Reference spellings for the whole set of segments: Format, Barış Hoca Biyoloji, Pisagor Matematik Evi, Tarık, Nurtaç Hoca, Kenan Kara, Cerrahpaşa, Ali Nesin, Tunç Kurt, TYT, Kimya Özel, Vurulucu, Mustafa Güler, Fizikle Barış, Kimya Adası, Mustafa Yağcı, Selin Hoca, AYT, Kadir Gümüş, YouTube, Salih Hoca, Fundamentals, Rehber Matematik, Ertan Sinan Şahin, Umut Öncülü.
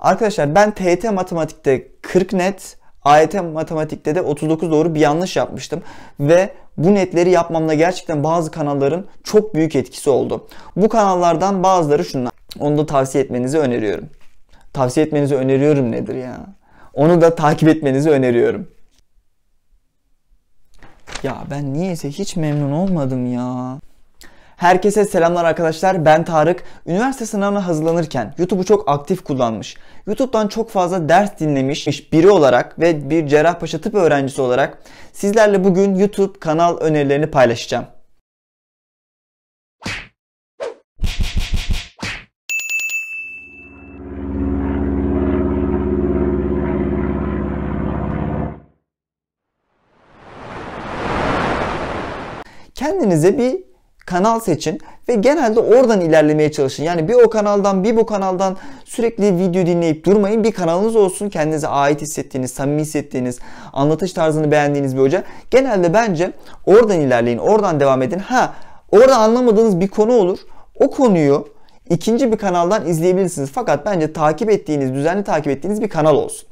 Arkadaşlar ben TYT matematikte 40 net, AYT matematikte de 39 doğru bir yanlış yapmıştım. Ve bu netleri yapmamda gerçekten bazı kanalların çok büyük etkisi oldu. Bu kanallardan bazıları şunlar. Onu da tavsiye etmenizi öneriyorum. Tavsiye etmenizi öneriyorum nedir ya? Onu da takip etmenizi öneriyorum. Ya ben niyeyse hiç memnun olmadım ya. Herkese selamlar arkadaşlar, ben Tarık. Üniversite sınavına hazırlanırken YouTube'u çok aktif kullanmış, YouTube'dan çok fazla ders dinlemiş biri olarak ve bir Cerrahpaşa tıp öğrencisi olarak sizlerle bugün YouTube kanal önerilerini paylaşacağım. Kendinize bir kanal seçin ve genelde oradan ilerlemeye çalışın. Yani bir o kanaldan bir bu kanaldan sürekli video dinleyip durmayın. Bir kanalınız olsun, kendinize ait hissettiğiniz, samimi hissettiğiniz, anlatış tarzını beğendiğiniz bir hoca. Genelde bence oradan ilerleyin, oradan devam edin. Ha, orada anlamadığınız bir konu olur. O konuyu ikinci bir kanaldan izleyebilirsiniz. Fakat bence takip ettiğiniz, düzenli takip ettiğiniz bir kanal olsun.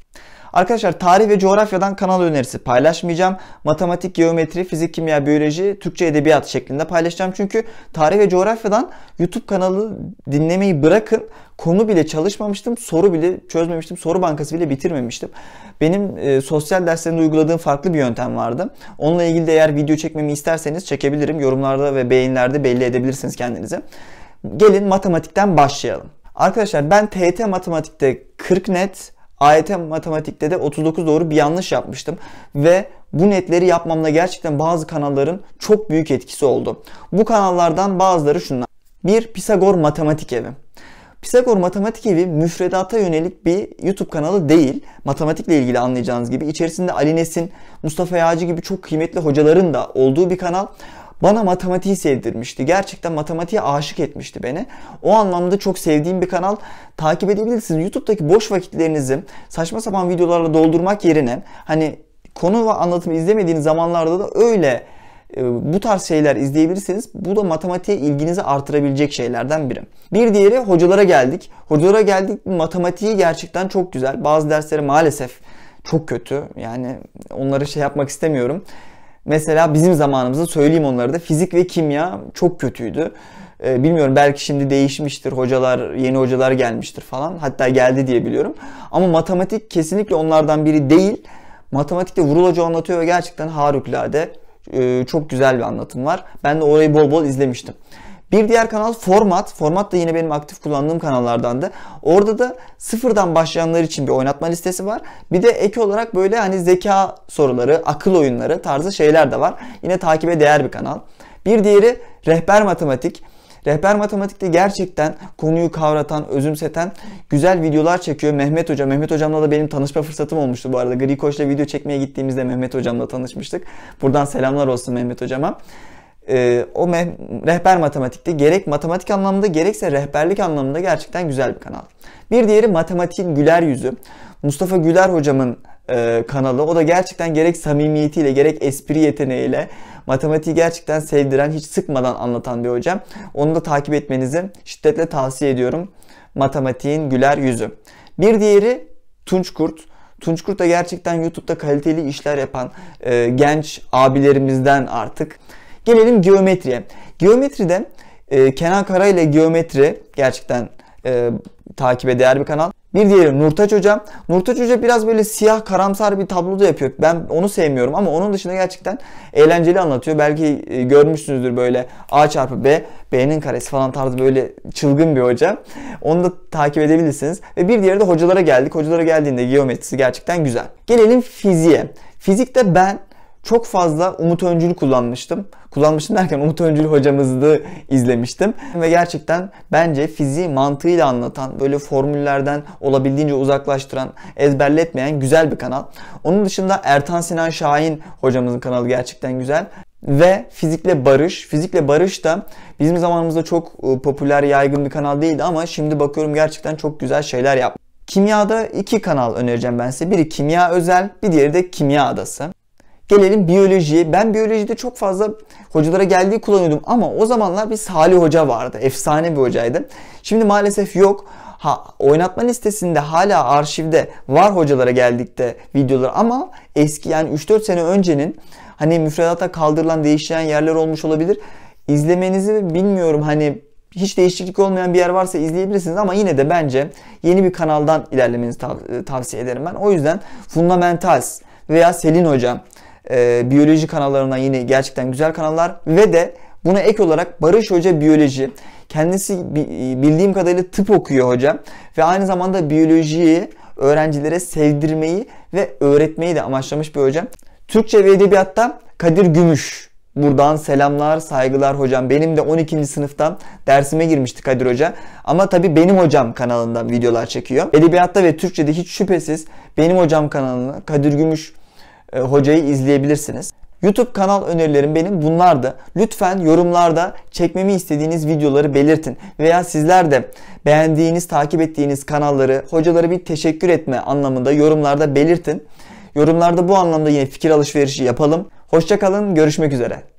Arkadaşlar tarih ve coğrafyadan kanal önerisi paylaşmayacağım. Matematik, geometri, fizik, kimya, biyoloji, Türkçe edebiyat şeklinde paylaşacağım. Çünkü tarih ve coğrafyadan YouTube kanalı dinlemeyi bırakın. Konu bile çalışmamıştım, soru bile çözmemiştim, soru bankası bile bitirmemiştim. Benim sosyal derslerinde uyguladığım farklı bir yöntem vardı. Onunla ilgili de eğer video çekmemi isterseniz çekebilirim. Yorumlarda ve beğenilerde belli edebilirsiniz kendinize. Gelin matematikten başlayalım. Arkadaşlar ben TYT matematikte 40 net... AYT matematikte de 39 doğru bir yanlış yapmıştım ve bu netleri yapmamda gerçekten bazı kanalların çok büyük etkisi oldu. Bu kanallardan bazıları şunlar. 1. Pisagor Matematik Evi. Pisagor Matematik Evi müfredata yönelik bir YouTube kanalı değil. Matematikle ilgili anlayacağınız gibi içerisinde Ali Nesin, Mustafa Yağcı gibi çok kıymetli hocaların da olduğu bir kanal. Bana matematiği sevdirmişti. Gerçekten matematiğe aşık etmişti beni. O anlamda çok sevdiğim bir kanal. Takip edebilirsiniz. YouTube'daki boş vakitlerinizi saçma sapan videolarla doldurmak yerine hani konu ve anlatımı izlemediğiniz zamanlarda da öyle bu tarz şeyler izleyebilirsiniz. Bu da matematiğe ilginizi artırabilecek şeylerden biri. Bir diğeri hocalara geldik. Hocalara geldik matematiği gerçekten çok güzel. Bazı dersleri maalesef çok kötü. Yani onları şey yapmak istemiyorum. Mesela bizim zamanımızda söyleyeyim onları da fizik ve kimya çok kötüydü. Bilmiyorum belki şimdi değişmiştir hocalar, yeni hocalar gelmiştir falan. Hatta geldi diye biliyorum. Ama matematik kesinlikle onlardan biri değil. Matematikte Vurulucu anlatıyor ve gerçekten harikulade çok güzel bir anlatım var. Ben de orayı bol bol izlemiştim. Bir diğer kanal Format. Format da yine benim aktif kullandığım kanallardan da. Orada da sıfırdan başlayanlar için bir oynatma listesi var. Bir de ek olarak böyle hani zeka soruları, akıl oyunları tarzı şeyler de var. Yine takibe değer bir kanal. Bir diğeri Rehber Matematik. Rehber Matematik'te gerçekten konuyu kavratan, özümseten güzel videolar çekiyor Mehmet Hoca. Mehmet Hocam'la da benim tanışma fırsatım olmuştu bu arada. Gri Koç'la video çekmeye gittiğimizde Mehmet Hocam'la tanışmıştık. Buradan selamlar olsun Mehmet Hocam'a. O Rehber Matematik'te gerek matematik anlamında gerekse rehberlik anlamında gerçekten güzel bir kanal. Bir diğeri Matematiğin Güler Yüzü. Mustafa Güler hocamın kanalı. O da gerçekten gerek samimiyetiyle gerek espri yeteneğiyle matematiği gerçekten sevdiren, hiç sıkmadan anlatan bir hocam. Onu da takip etmenizi şiddetle tavsiye ediyorum. Matematiğin Güler Yüzü. Bir diğeri Tunç Kurt. Tunç Kurt da gerçekten YouTube'da kaliteli işler yapan genç abilerimizden artık. Gelelim geometriye. Geometride Kenan Kara ile geometri gerçekten takibe değer bir kanal. Bir diğeri Nurtaç Hoca. Nurtaç Hoca biraz böyle siyah karamsar bir tabloda yapıyor. Ben onu sevmiyorum ama onun dışında gerçekten eğlenceli anlatıyor. Belki görmüşsünüzdür böyle A çarpı B, B'nin karesi falan tarzı böyle çılgın bir hoca. Onu da takip edebilirsiniz. Ve bir diğeri de hocalara geldik. Hocalara geldiğinde geometrisi gerçekten güzel. Gelelim fiziğe. Fizikte ben çok fazla Umut Öncülü kullanmıştım. Kullanmıştım derken Umut Öncülü hocamızı izlemiştim. Ve gerçekten bence fiziği mantığıyla anlatan, böyle formüllerden olabildiğince uzaklaştıran, ezberletmeyen güzel bir kanal. Onun dışında Ertan Sinan Şahin hocamızın kanalı gerçekten güzel. Ve Fizikle Barış. Fizikle Barış da bizim zamanımızda çok popüler, yaygın bir kanal değildi ama şimdi bakıyorum gerçekten çok güzel şeyler yapmış. Kimyada iki kanal önereceğim ben size. Biri Kimya Özel, bir diğeri de Kimya Adası. Gelelim biyolojiye. Ben biyolojide çok fazla hocalara geldiği kullanıyordum ama o zamanlar bir Salih Hoca vardı. Efsane bir hocaydı. Şimdi maalesef yok. oynatma listesinde hala arşivde var hocalara geldikte videolar, ama eski, yani 3-4 sene öncenin hani müfredata kaldırılan, değişen yerler olmuş olabilir. İzlemenizi bilmiyorum, hani hiç değişiklik olmayan bir yer varsa izleyebilirsiniz ama yine de bence yeni bir kanaldan ilerlemenizi tavsiye ederim ben. O yüzden Fundamentals veya Selin Hoca biyoloji kanallarından, yine gerçekten güzel kanallar, ve de buna ek olarak Barış Hoca Biyoloji. Kendisi bildiğim kadarıyla tıp okuyor hocam ve aynı zamanda biyolojiyi öğrencilere sevdirmeyi ve öğretmeyi de amaçlamış bir hocam. Türkçe ve edebiyatta Kadir Gümüş. Buradan selamlar, saygılar hocam. Benim de 12. sınıftan dersime girmişti Kadir Hoca. Ama tabii Benim Hocam kanalından videolar çekiyor. Edebiyatta ve Türkçe'de hiç şüphesiz Benim Hocam kanalına Kadir Gümüş hocayı izleyebilirsiniz. YouTube kanal önerilerim benim bunlardı. Lütfen yorumlarda çekmemi istediğiniz videoları belirtin. Veya sizler de beğendiğiniz, takip ettiğiniz kanalları, hocalara bir teşekkür etme anlamında yorumlarda belirtin. Yorumlarda bu anlamda yine fikir alışverişi yapalım. Hoşça kalın, görüşmek üzere.